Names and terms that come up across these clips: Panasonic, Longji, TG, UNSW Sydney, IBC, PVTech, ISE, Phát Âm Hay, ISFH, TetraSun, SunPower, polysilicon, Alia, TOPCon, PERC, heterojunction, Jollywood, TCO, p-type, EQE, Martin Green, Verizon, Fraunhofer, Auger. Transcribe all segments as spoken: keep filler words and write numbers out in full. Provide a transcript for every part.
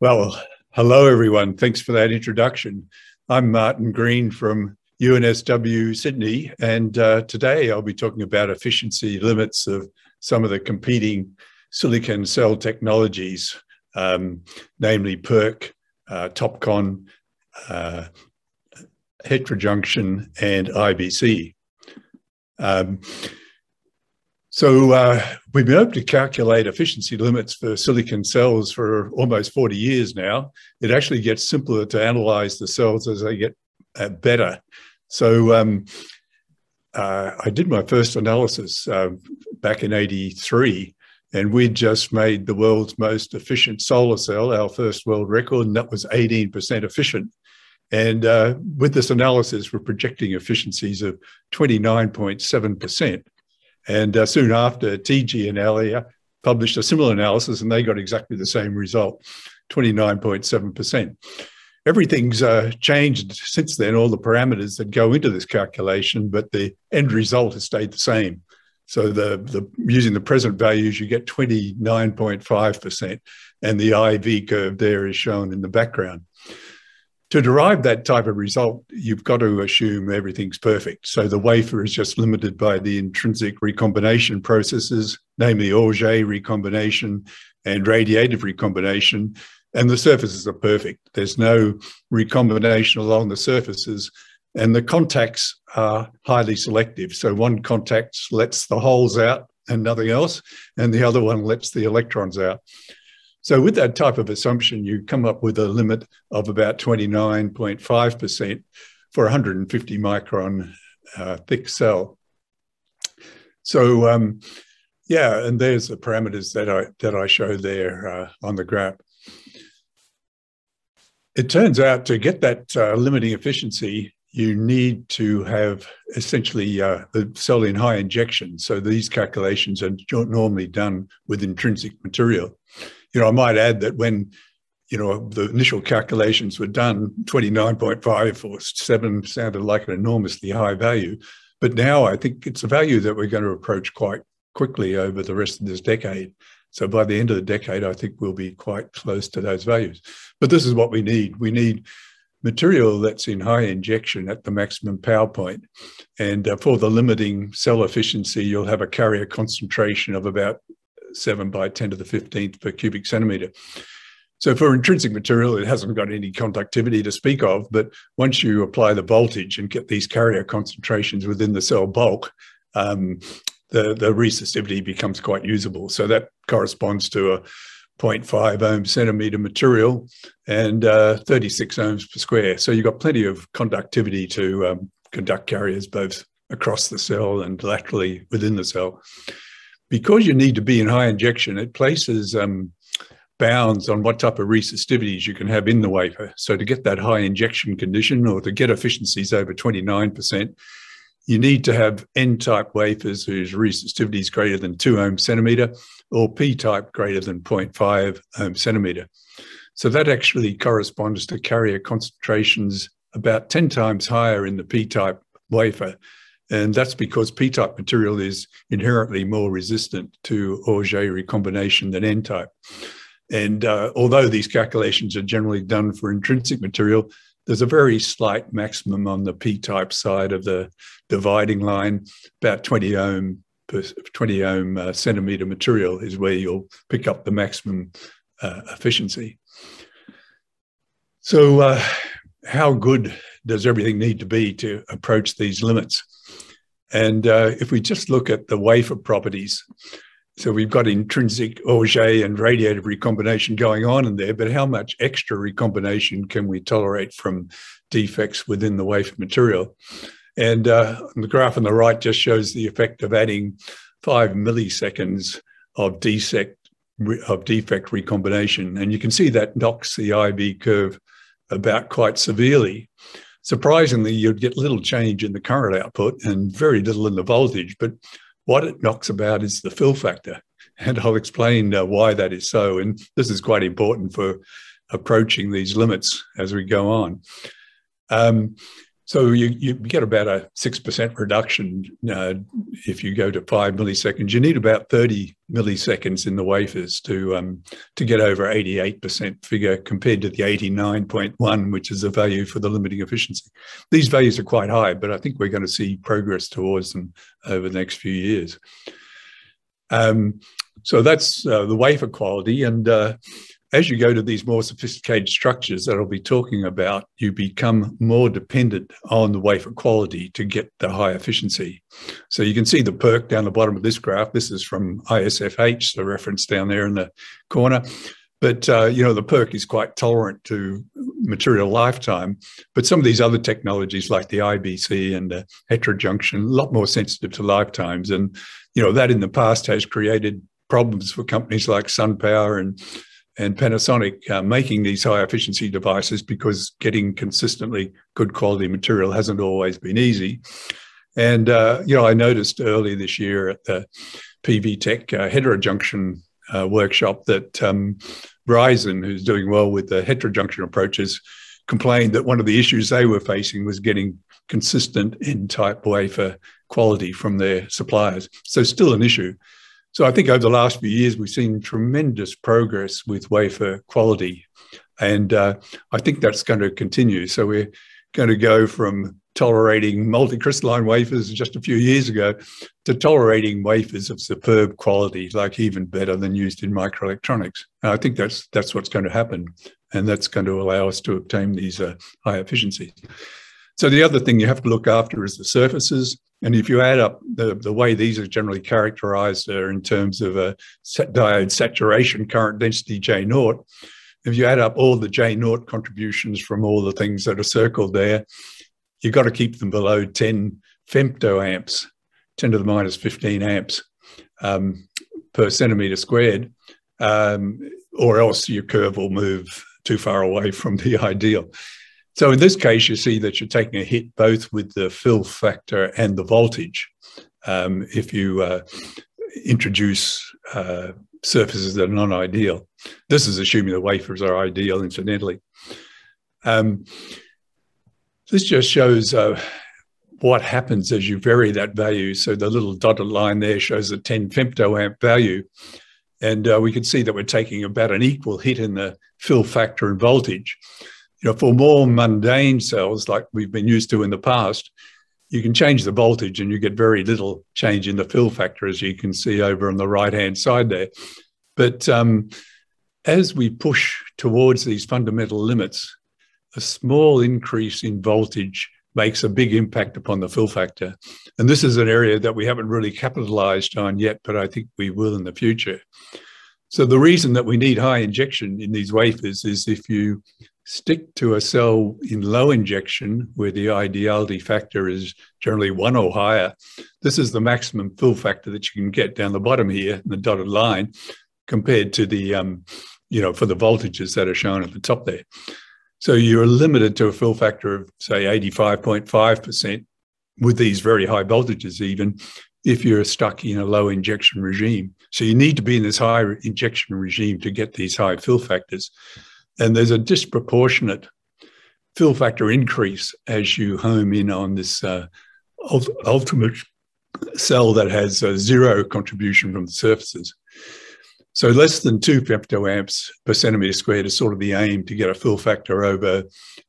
Well, hello, everyone. Thanks for that introduction. I'm Martin Green from U N S W Sydney, and uh, today I'll be talking about efficiency limits of some of the competing silicon cell technologies, um, namely PERC, uh, TOPCon, uh, heterojunction, and I B C. Um, So uh, we've been able to calculate efficiency limits for silicon cells for almost forty years now. It actually gets simpler to analyze the cells as they get uh, better. So um, uh, I did my first analysis uh, back in eighty-three, and we just made the world's most efficient solar cell, our first world record, and that was eighteen percent efficient. And uh, with this analysis, we're projecting efficiencies of twenty-nine point seven percent. And uh, soon after, T G and Alia published a similar analysis, and they got exactly the same result, twenty-nine point seven percent. Everything's uh, changed since then, all the parameters that go into this calculation, but the end result has stayed the same. So the, the, using the present values, you get twenty-nine point five percent, and the I V curve there is shown in the background. To derive that type of result, you've got to assume everything's perfect. So the wafer is just limited by the intrinsic recombination processes, namely Auger recombination and radiative recombination, and the surfaces are perfect. There's no recombination along the surfaces, and the contacts are highly selective. So one contact lets the holes out and nothing else, and the other one lets the electrons out. So with that type of assumption, you come up with a limit of about twenty-nine point five percent for one hundred fifty micron uh, thick cell. So um, yeah, and there's the parameters that I, that I show there uh, on the graph. It turns out to get that uh, limiting efficiency, you need to have essentially uh, the cell in high injection. So these calculations are normally done with intrinsic material. You know, I might add that when, you know, the initial calculations were done, twenty-nine point five or seven sounded like an enormously high value. But now I think it's a value that we're going to approach quite quickly over the rest of this decade. So by the end of the decade, I think we'll be quite close to those values. But this is what we need. We need material that's in high injection at the maximum power point. And uh, for the limiting cell efficiency, you'll have a carrier concentration of about seven by ten to the fifteenth per cubic centimetre. So for intrinsic material, it hasn't got any conductivity to speak of, but once you apply the voltage and get these carrier concentrations within the cell bulk, um, the, the resistivity becomes quite usable. So that corresponds to a zero point five ohm centimetre material and uh, thirty-six ohms per square. So you've got plenty of conductivity to um, conduct carriers both across the cell and laterally within the cell. Because you need to be in high injection, it places um, bounds on what type of resistivities you can have in the wafer. So to get that high injection condition or to get efficiencies over twenty-nine percent, you need to have N-type wafers whose resistivity is greater than two ohm centimetre or P-type greater than zero point five ohm centimetre. So that actually corresponds to carrier concentrations about ten times higher in the P-type wafer. And that's because P-type material is inherently more resistant to Auger recombination than N-type. And uh, although these calculations are generally done for intrinsic material, there's a very slight maximum on the P-type side of the dividing line. About twenty ohm per twenty ohm uh, centimetre material is where you'll pick up the maximum uh, efficiency. So uh, how good does everything need to be to approach these limits? And uh, if we just look at the wafer properties, so we've got intrinsic Auger and radiative recombination going on in there, but how much extra recombination can we tolerate from defects within the wafer material? And uh, the graph on the right just shows the effect of adding five milliseconds of defect, of defect recombination. And you can see that knocks the I V curve about quite severely. Surprisingly, you'd get little change in the current output and very little in the voltage, but what it knocks about is the fill factor. And I'll explain uh, why that is so. And this is quite important for approaching these limits as we go on. Um, So you, you get about a six percent reduction uh, if you go to five milliseconds. You need about thirty milliseconds in the wafers to um, to get over eighty-eight percent figure compared to the eighty-nine point one, which is the value for the limiting efficiency. These values are quite high, but I think we're going to see progress towards them over the next few years. Um, so that's uh, the wafer quality. And uh, as you go to these more sophisticated structures that I'll be talking about, you become more dependent on the wafer quality to get the high efficiency. So you can see the PERC down the bottom of this graph. This is from I S F H, the reference down there in the corner. But, uh, you know, the PERC is quite tolerant to material lifetime. But some of these other technologies like the I B C and the heterojunction, a lot more sensitive to lifetimes. And, you know, that in the past has created problems for companies like SunPower and and Panasonic uh, making these high efficiency devices, because getting consistently good quality material hasn't always been easy. And, uh, you know, I noticed early this year at the PVTech uh, heterojunction uh, workshop that um, Verizon, who's doing well with the heterojunction approaches, complained that one of the issues they were facing was getting consistent N-type wafer quality from their suppliers. So still an issue. So I think over the last few years, we've seen tremendous progress with wafer quality. And uh, I think that's going to continue. So we're going to go from tolerating multicrystalline wafers just a few years ago to tolerating wafers of superb quality, like even better than used in microelectronics. And I think that's, that's what's going to happen. And that's going to allow us to obtain these uh, high efficiencies. So the other thing you have to look after is the surfaces. And if you add up the, the way these are generally characterized uh, in terms of a diode saturation current density J naught, if you add up all the J naught contributions from all the things that are circled there, you've got to keep them below ten femtoamps, ten to the minus fifteen amps um, per centimeter squared, um, or else your curve will move too far away from the ideal. So in this case, you see that you're taking a hit both with the fill factor and the voltage um, if you uh, introduce uh, surfaces that are non-ideal. This is assuming the wafers are ideal, incidentally. Um, this just shows uh, what happens as you vary that value. So the little dotted line there shows the ten femtoamp value. And uh, we can see that we're taking about an equal hit in the fill factor and voltage. You know, for more mundane cells like we've been used to in the past, you can change the voltage and you get very little change in the fill factor, as you can see over on the right-hand side there. But um, as we push towards these fundamental limits, a small increase in voltage makes a big impact upon the fill factor. And this is an area that we haven't really capitalized on yet, but I think we will in the future. So the reason that we need high injection in these wafers is if you stick to a cell in low injection, where the ideality factor is generally one or higher. This is the maximum fill factor that you can get down the bottom here in the dotted line, compared to the, um, you know, for the voltages that are shown at the top there. So you're limited to a fill factor of, say, eighty-five point five percent with these very high voltages even, if you're stuck in a low injection regime. So you need to be in this high injection regime to get these high fill factors. And there's a disproportionate fill factor increase as you home in on this uh, ult ultimate cell that has uh, zero contribution from the surfaces. So less than two femtoamps per centimeter squared is sort of the aim to get a fill factor over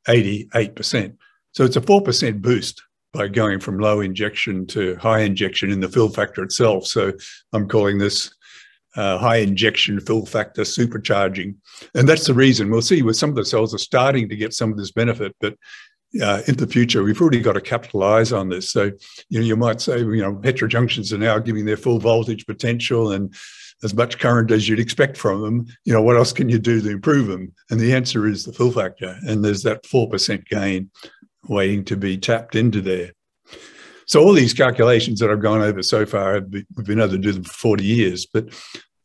eighty-eight percent. So it's a four percent boost by going from low injection to high injection in the fill factor itself. So I'm calling this Uh, high injection fill factor supercharging. And that's the reason we'll see with some of the cells are starting to get some of this benefit, but uh, in the future, we've already got to capitalize on this. So, you know, you might say, you know, heterojunctions are now giving their full voltage potential and as much current as you'd expect from them. You know, what else can you do to improve them? And the answer is the fill factor. And there's that four percent gain waiting to be tapped into there. So all these calculations that I've gone over so far, we've been able to do them for forty years, but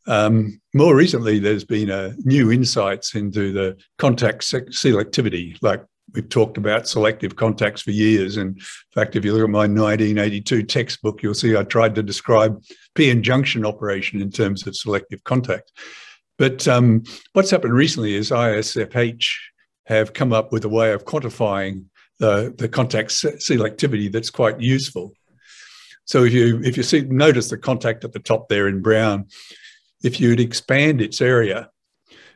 um, more recently, there's been uh, new insights into the contact selectivity. Like we've talked about selective contacts for years. And in fact, if you look at my nineteen eighty-two textbook, you'll see I tried to describe p-n junction operation in terms of selective contact. But um, what's happened recently is I S F H have come up with a way of quantifying the, the contact selectivity that's quite useful. So if you, if you see, notice the contact at the top there in brown, if you'd expand its area,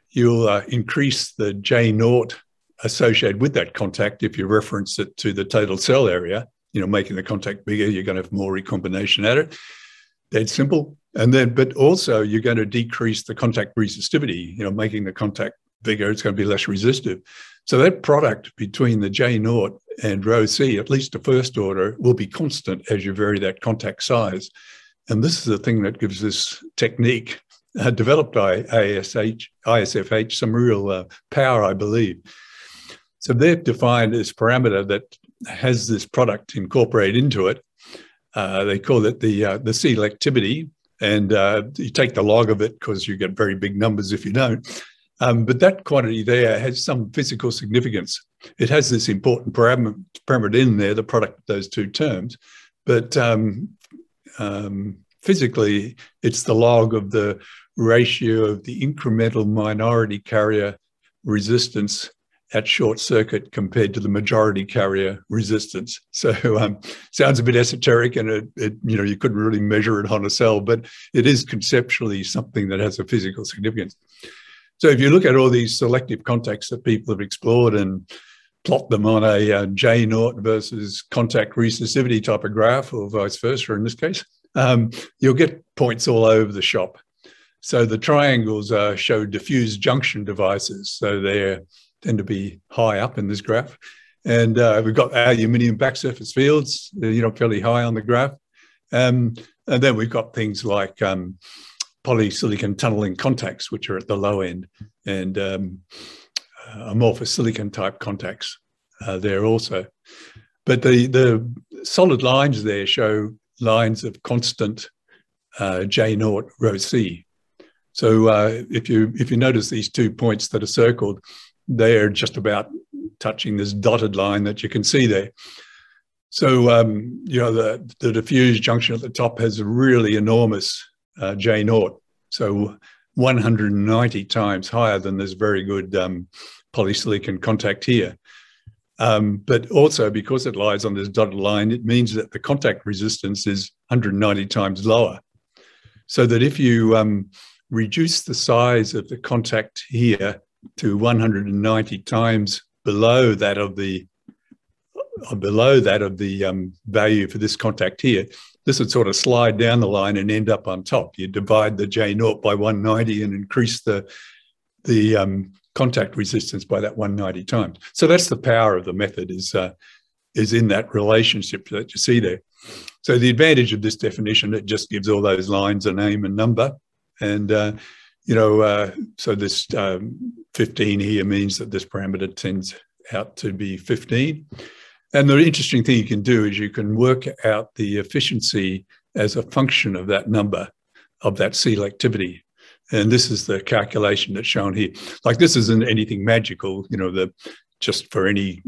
you'll uh, increase the J naught associated with that contact if you reference it to the total cell area. You know, making the contact bigger, you're going to have more recombination at it. That's simple. And then, but also you're going to decrease the contact resistivity, you know, making the contact bigger, it's going to be less resistive. So that product between the J naught and rho C, at least the first order, will be constant as you vary that contact size. And this is the thing that gives this technique uh, developed by I S H, I S F H some real uh, power, I believe. So they've defined this parameter that has this product incorporated into it. Uh, they call it the, uh, the selectivity, and uh, you take the log of it because you get very big numbers if you don't. Um, but that quantity there has some physical significance. It has this important param parameter in there, the product of those two terms. But um, um, physically, it's the log of the ratio of the incremental minority carrier resistance at short circuit compared to the majority carrier resistance. So um, sounds a bit esoteric, and it, it, you know, you couldn't really measure it on a cell, but it is conceptually something that has a physical significance. So if you look at all these selective contacts that people have explored and plot them on a uh, J naught versus contact resistivity type of graph, or vice versa in this case, um, you'll get points all over the shop. So the triangles uh, show diffused junction devices. So they're tend to be high up in this graph. And uh, we've got aluminium back surface fields, you know, fairly high on the graph. Um, and then we've got things like um, polysilicon tunneling contacts, which are at the low end, and um, amorphous silicon type contacts uh, there also. But the, the solid lines there show lines of constant uh, J naught rho C. So uh, if you if you notice these two points that are circled, they're just about touching this dotted line that you can see there. So, um, you know, the, the diffused junction at the top has a really enormous uh, J naught. So one hundred ninety times higher than this very good um, polysilicon contact here. Um, but also because it lies on this dotted line, it means that the contact resistance is one hundred ninety times lower. So that if you um, reduce the size of the contact here to one hundred ninety times below that of the below that of the um, value for this contact here, this would sort of slide down the line and end up on top. You divide the J naught by one hundred ninety and increase the the um, contact resistance by that one hundred ninety times. So that's the power of the method, is uh, is in that relationship that you see there. So the advantage of this definition, it just gives all those lines a name and number, and uh, you know, uh, so this um, fifteen here means that this parameter tends out to be fifteen. And the interesting thing you can do is you can work out the efficiency as a function of that number, of that selectivity. And this is the calculation that's shown here. Like, this isn't anything magical, you know, the, just for any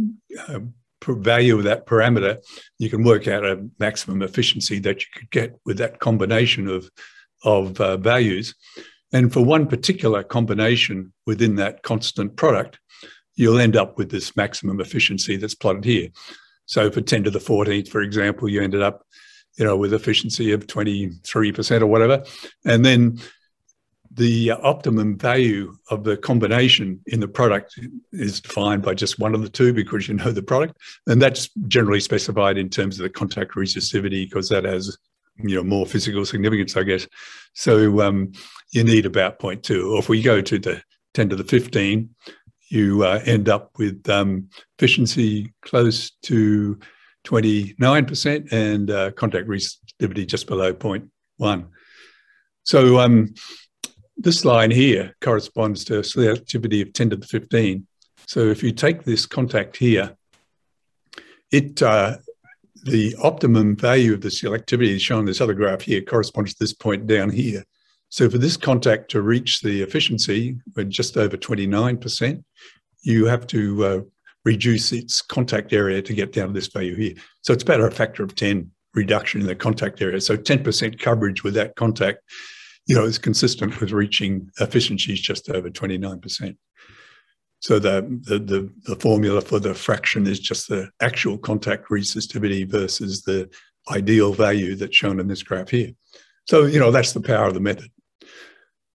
uh, value of that parameter, you can work out a maximum efficiency that you could get with that combination of, of uh, values. And for one particular combination within that constant product, you'll end up with this maximum efficiency that's plotted here. So for ten to the fourteenth, for example, you ended up, you know, with efficiency of twenty-three percent or whatever. And then the optimum value of the combination in the product is defined by just one of the two, because you know the product. And that's generally specified in terms of the contact resistivity, because that has, you know, more physical significance, I guess. So um, you need about zero point two. Or if we go to the ten to the fifteen, you uh, end up with um, efficiency close to twenty-nine percent and uh, contact resistivity just below zero point one. So um, this line here corresponds to selectivity of ten to the fifteen. So if you take this contact here, it uh, the optimum value of the selectivity shown in this other graph here corresponds to this point down here. So for this contact to reach the efficiency of just over twenty-nine percent, you have to uh, reduce its contact area to get down to this value here. So it's about a factor of ten reduction in the contact area. So ten percent coverage with that contact, you know, is consistent with reaching efficiencies just over twenty-nine percent. So the, the, the, the formula for the fraction is just the actual contact resistivity versus the ideal value that's shown in this graph here. So, you know, that's the power of the method.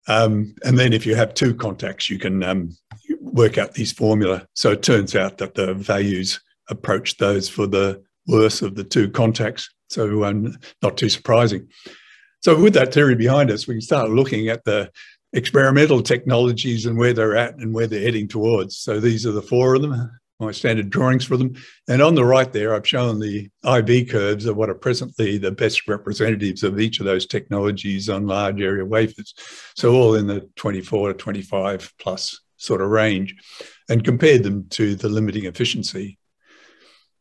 Um, and then if you have two contacts, you can um, work out these formula. So it turns out that the values approach those for the worse of the two contacts. So um, not too surprising. So with that theory behind us, we can start looking at the experimental technologies and where they're at and where they're heading towards. So these are the four of them, my standard drawings for them. And on the right there, I've shown the I B curves of what are presently the best representatives of each of those technologies on large area wafers. So all in the twenty-four to twenty-five plus sort of range, and compared them to the limiting efficiency.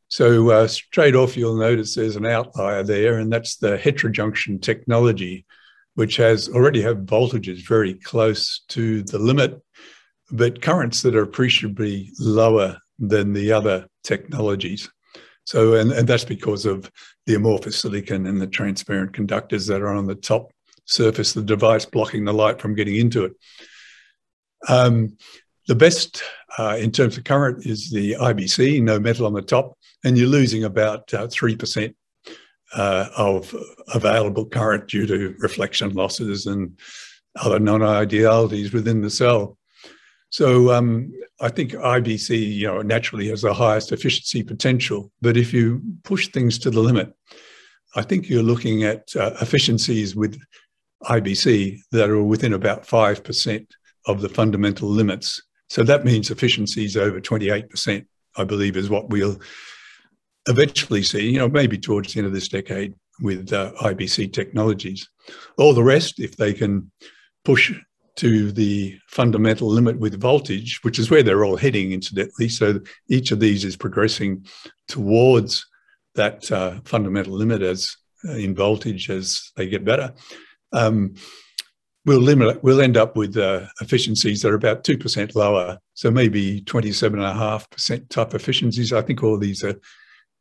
So uh, straight off, you'll notice there's an outlier there, and that's the heterojunction technology, which has already have voltages very close to the limit, but currents that are appreciably lower than the other technologies. So, and, and that's because of the amorphous silicon and the transparent conductors that are on the top surface of the device, blocking the light from getting into it. Um, the best uh, in terms of current is the I B C, no metal on the top, and you're losing about uh, three percent. Uh, of available current due to reflection losses and other non-idealities within the cell. So um, I think I B C, you know, naturally has the highest efficiency potential, but if you push things to the limit, I think you're looking at uh, efficiencies with I B C that are within about five percent of the fundamental limits. So that means efficiencies over twenty-eight percent, I believe, is what we'll eventually see, you know, maybe towards the end of this decade with uh, I B C technologies. All the rest, if they can push to the fundamental limit with voltage, which is where they're all heading, incidentally. So each of these is progressing towards that uh, fundamental limit as uh, in voltage as they get better. Um, we'll limit. We'll end up with uh, efficiencies that are about two percent lower. So maybe twenty-seven and a half percent type efficiencies. I think all these are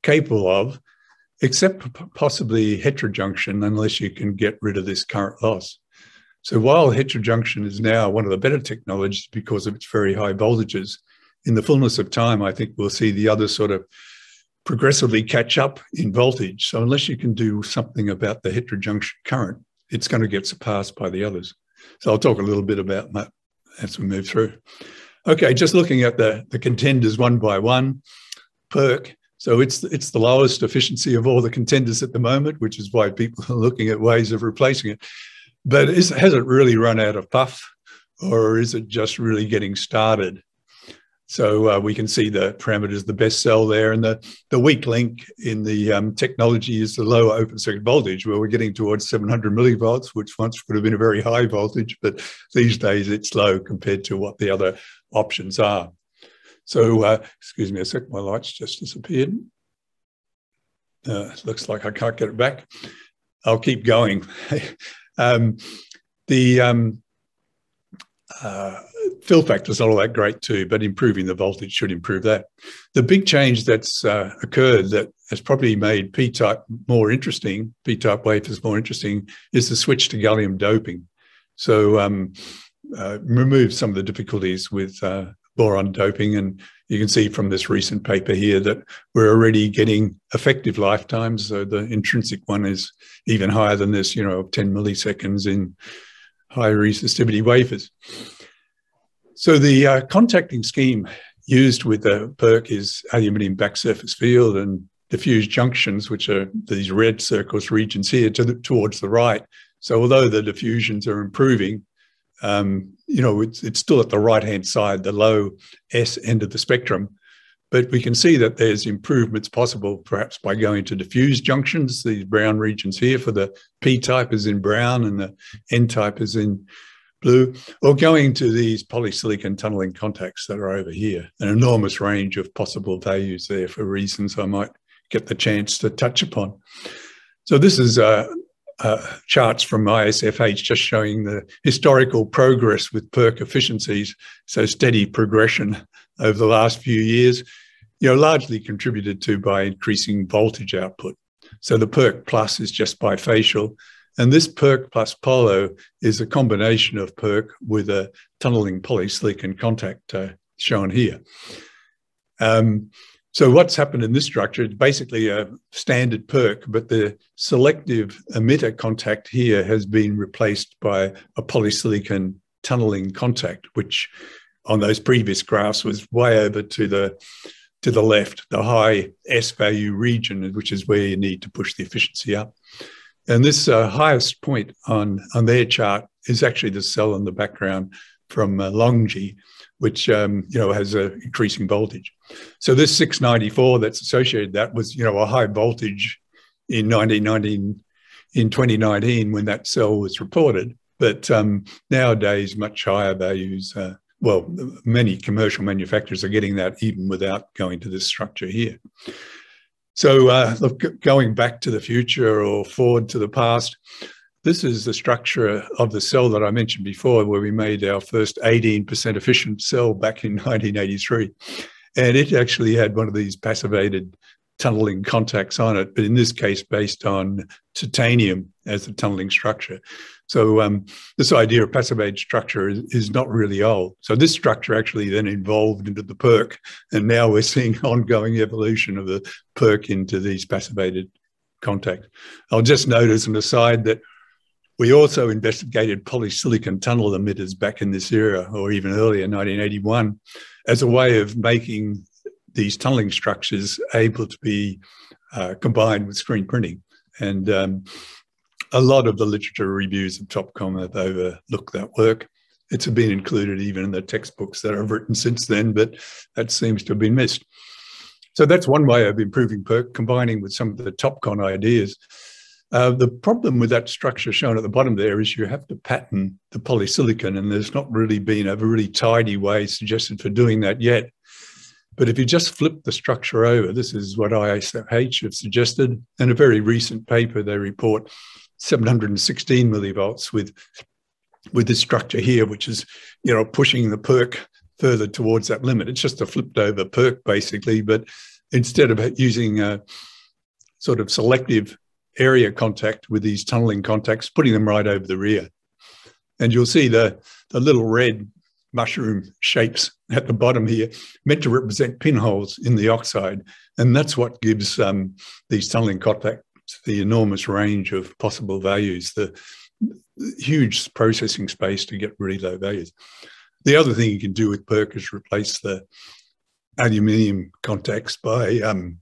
capable of, except possibly heterojunction, unless you can get rid of this current loss. So while heterojunction is now one of the better technologies because of its very high voltages, in the fullness of time, I think we'll see the others sort of progressively catch up in voltage. So unless you can do something about the heterojunction current, it's going to get surpassed by the others. So I'll talk a little bit about that as we move through. Okay, just looking at the, the contenders one by one, PERC. So it's, it's the lowest efficiency of all the contenders at the moment, which is why people are looking at ways of replacing it. But is, has it really run out of puff, or is it just really getting started? So uh, we can see the parameters, the best cell there, and the, the weak link in the um, technology is the lower open circuit voltage, where we're getting towards seven hundred millivolts, which once would have been a very high voltage, but these days it's low compared to what the other options are. So, uh, excuse me a sec, my light's just disappeared. Uh, looks like I can't get it back. I'll keep going. um, the um, uh, fill factor's not all that great too, but improving the voltage should improve that. The big change that's uh, occurred that has probably made P-type more interesting, P-type wafers more interesting, is the switch to gallium doping. So, um, uh, remove some of the difficulties with Uh, boron doping, and you can see from this recent paper here that we're already getting effective lifetimes. So the intrinsic one is even higher than this, you know, ten milliseconds in high resistivity wafers. So the uh, contacting scheme used with the PERC is aluminium back surface field and diffuse junctions, which are these red circles regions here to the, towards the right. So although the diffusions are improving, Um, you know, it's, it's still at the right-hand side, the low S end of the spectrum. But we can see that there's improvements possible, perhaps by going to diffuse junctions. These brown regions here for the P-type is in brown and the N-type is in blue, or going to these polysilicon tunneling contacts that are over here. An enormous range of possible values there for reasons I might get the chance to touch upon. So this is Uh, Uh, charts from I S F H just showing the historical progress with PERC efficiencies, so steady progression over the last few years, you know, largely contributed to by increasing voltage output. So the PERC plus is just bifacial, and this PERC plus polo is a combination of PERC with a tunneling polysilicon contact uh, shown here. Um, so what's happened in this structure is basically a standard PERC, but the selective emitter contact here has been replaced by a polysilicon tunneling contact, which on those previous graphs was way over to the to the left, the high S value region, which is where you need to push the efficiency up. And this uh, highest point on, on their chart is actually the cell in the background from uh, Longji, which um, you know has a increasing voltage. So this six ninety-four that's associated with that was you know a high voltage in nineteen nineteen in twenty nineteen when that cell was reported, but um, nowadays much higher values. Uh, well, many commercial manufacturers are getting that even without going to this structure here. So uh, look, going back to the future or forward to the past, this is the structure of the cell that I mentioned before, where we made our first eighteen percent efficient cell back in nineteen eighty-three. And it actually had one of these passivated tunneling contacts on it, but in this case, based on titanium as the tunneling structure. So um, this idea of passivated structure is, is not really old. So this structure actually then evolved into the PERC, and now we're seeing ongoing evolution of the PERC into these passivated contacts. I'll just note as an aside that we also investigated polysilicon tunnel emitters back in this era, or even earlier, nineteen eighty-one, as a way of making these tunneling structures able to be uh, combined with screen printing. And um, a lot of the literature reviews of TOPCon have overlooked that work. It's been included even in the textbooks that I've written since then, but that seems to have been missed. So that's one way of improving PERC, combining with some of the TOPCon ideas. Uh, the problem with that structure shown at the bottom there is you have to pattern the polysilicon, and there's not really been a really tidy way suggested for doing that yet. But if you just flip the structure over, this is what I S F H have suggested. In a very recent paper, they report seven hundred sixteen millivolts with, with this structure here, which is, you know, pushing the PERC further towards that limit. It's just a flipped over PERC, basically. But instead of using a sort of selective area contact with these tunneling contacts, putting them right over the rear. And you'll see the, the little red mushroom shapes at the bottom here, meant to represent pinholes in the oxide. And that's what gives um, these tunneling contacts the enormous range of possible values, the huge processing space to get really low values. The other thing you can do with PERC is replace the aluminium contacts by um,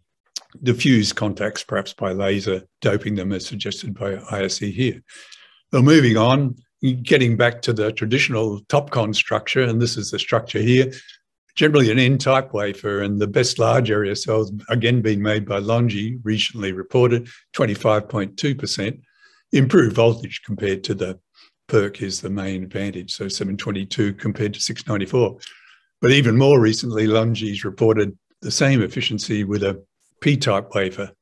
diffuse contacts, perhaps by laser doping them as suggested by I S E here. Now moving on, getting back to the traditional TOPCon structure, and this is the structure here, generally an N-type wafer, and the best large area cells, again being made by Longji, recently reported, twenty-five point two percent. Improved voltage compared to the PERC is the main advantage, so seven twenty-two compared to six ninety-four. But even more recently, Longji's reported the same efficiency with a P-type wafer.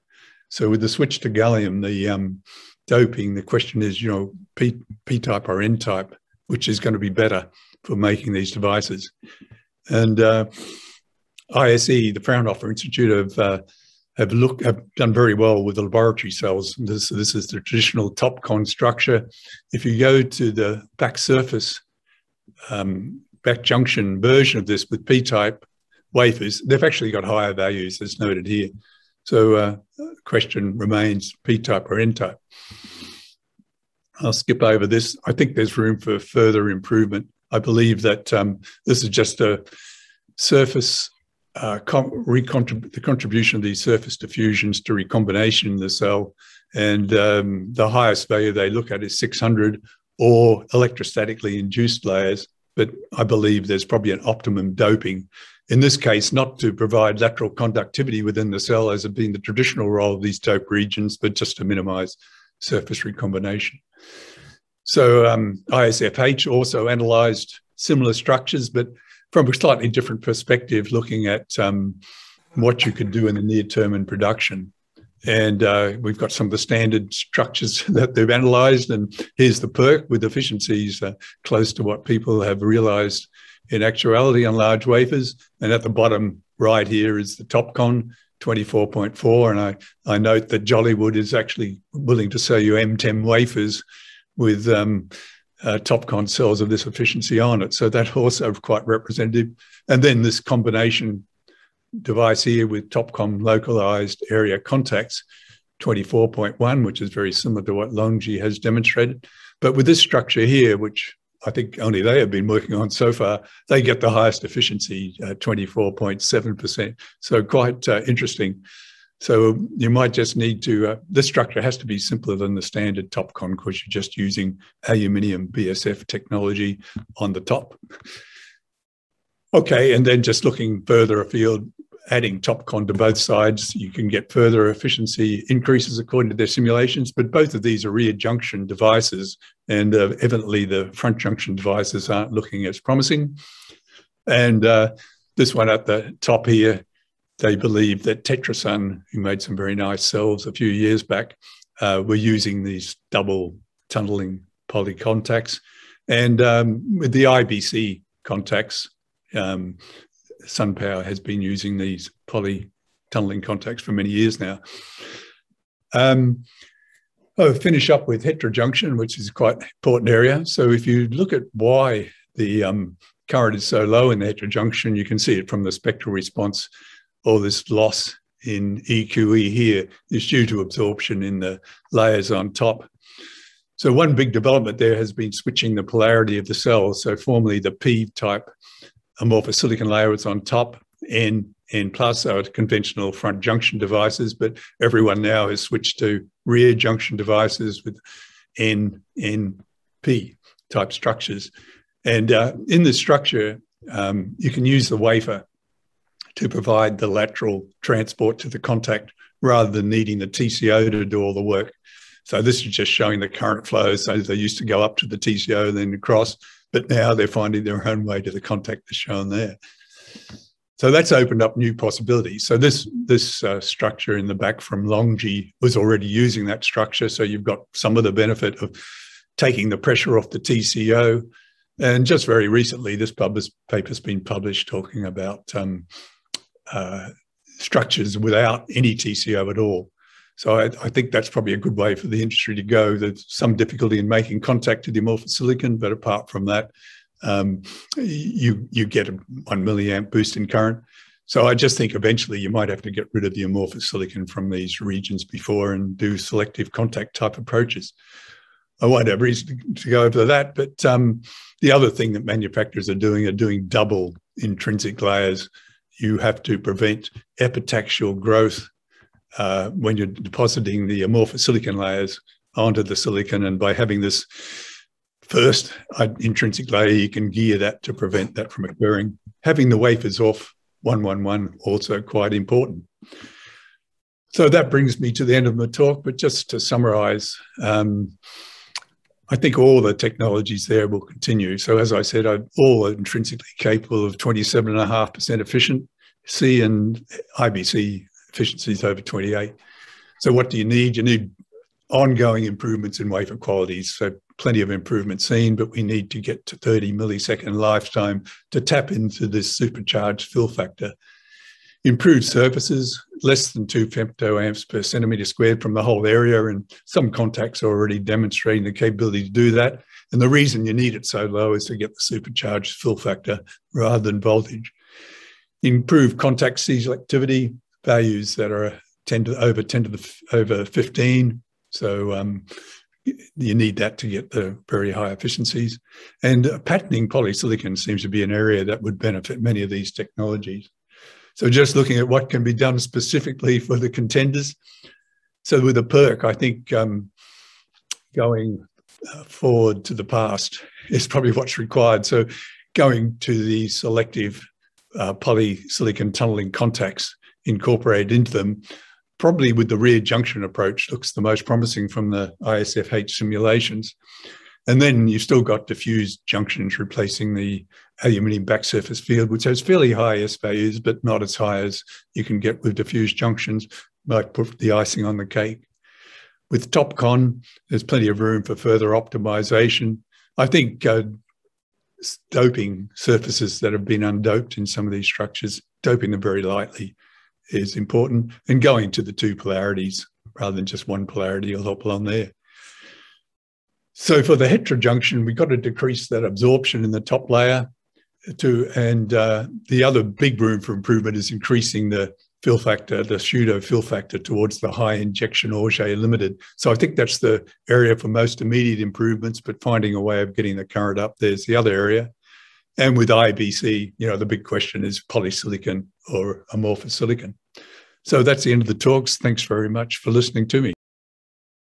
So with the switch to gallium, the um, doping, the question is, you know, P, P-type or N-type, which is going to be better for making these devices. And uh, I S E, the Fraunhofer Institute, have, uh, have, looked, have done very well with the laboratory cells. This, this is the traditional TOPCon structure. If you go to the back surface, um, back junction version of this with P-type wafers, they've actually got higher values as noted here. So uh, the question remains P-type or N-type. I'll skip over this. I think there's room for further improvement. I believe that um, this is just a surface, uh, recontrib the contribution of these surface diffusions to recombination in the cell. And um, the highest value they look at is six hundred or electrostatically induced layers. But I believe there's probably an optimum doping. In this case, not to provide lateral conductivity within the cell as has been the traditional role of these dope regions, but just to minimize surface recombination. So um, I S F H also analyzed similar structures, but from a slightly different perspective, looking at um, what you could do in the near term in production. And uh, we've got some of the standard structures that they've analyzed, and here's the PERC with efficiencies uh, close to what people have realized in actuality on large wafers. And at the bottom right here is the TOPCon, twenty-four point four. And I, I note that Jollywood is actually willing to sell you M ten wafers with um, uh, TOPCon cells of this efficiency on it. So that's also quite representative. And then this combination device here with TOPCon localized area contacts, twenty-four point one, which is very similar to what Longji has demonstrated. But with this structure here, which I think only they have been working on so far, they get the highest efficiency, uh, twenty-four point seven percent. So quite uh, interesting. So you might just need to, uh, this structure has to be simpler than the standard TOPCon because you're just using aluminium B S F technology on the top. Okay, and then just looking further afield, adding TOPCon to both sides, you can get further efficiency increases according to their simulations, but both of these are rear junction devices, and uh, evidently the front junction devices aren't looking as promising. And uh, this one at the top here, they believe that TetraSun, who made some very nice cells a few years back, uh, were using these double tunneling poly contacts. And um, with the I B C contacts, um, SunPower has been using these poly tunneling contacts for many years now. Um, I'll finish up with heterojunction, which is quite an important area. So if you look at why the um, current is so low in the heterojunction, you can see it from the spectral response. All this loss in E Q E here is due to absorption in the layers on top. So one big development there has been switching the polarity of the cells. So formerly the P-type amorphous silicon layer was on top, N, N plus are conventional front junction devices, but everyone now has switched to rear junction devices with N, N P type structures. And uh, in this structure, um, you can use the wafer to provide the lateral transport to the contact rather than needing the T C O to do all the work. So this is just showing the current flow. So they used to go up to the T C O and then across, but now they're finding their own way to the contact that's shown there. So that's opened up new possibilities. So this, this uh, structure in the back from Longji was already using that structure. So you've got some of the benefit of taking the pressure off the T C O. And just very recently, this paper's been published talking about um, Uh, structures without any T C O at all. So I, I think that's probably a good way for the industry to go. There's some difficulty in making contact to the amorphous silicon, but apart from that, um, you, you get a one milliamp boost in current. So I just think eventually you might have to get rid of the amorphous silicon from these regions before and do selective contact type approaches. I won't have reason to go over that, but um, the other thing that manufacturers are doing are doing double intrinsic layers. You have to prevent epitaxial growth uh, when you're depositing the amorphous silicon layers onto the silicon. And by having this first intrinsic layer, you can gear that to prevent that from occurring. Having the wafers off one one one, also quite important. So that brings me to the end of my talk, but just to summarize, um, I think all the technologies there will continue. So as I said, I'm all intrinsically capable of twenty-seven point five percent efficiency and I B C efficiencies over twenty-eight. So what do you need? You need ongoing improvements in wafer qualities. So plenty of improvement seen, but we need to get to thirty millisecond lifetime to tap into this supercharged fill factor. Improved surfaces, less than two femtoamps per centimetre squared from the whole area, and some contacts are already demonstrating the capability to do that. And the reason you need it so low is to get the supercharged fill factor rather than voltage. Improved contact selectivity, values that are ten to over ten to the over fifteen. So um, you need that to get the very high efficiencies. And uh, patterning polysilicon seems to be an area that would benefit many of these technologies. So just looking at what can be done specifically for the contenders. So with a PERC, I think um, going forward to the past is probably what's required. So going to the selective uh, polysilicon tunneling contacts incorporated into them, probably with the rear junction approach, looks the most promising from the I S F H simulations. And then you've still got diffused junctions replacing the aluminium back surface field, which has fairly high S values, but not as high as you can get with diffused junctions, might put the icing on the cake. With TOPCon, there's plenty of room for further optimization. I think uh, doping surfaces that have been undoped in some of these structures, doping them very lightly is important, and going to the two polarities rather than just one polarity will help along there. So for the heterojunction, we've got to decrease that absorption in the top layer too. And uh, the other big room for improvement is increasing the fill factor, the pseudo fill factor towards the high injection Auger limited. So I think that's the area for most immediate improvements, but finding a way of getting the current up, there's the other area. And with I B C, you know, the big question is polysilicon or amorphous silicon. So that's the end of the talks. Thanks very much for listening to me.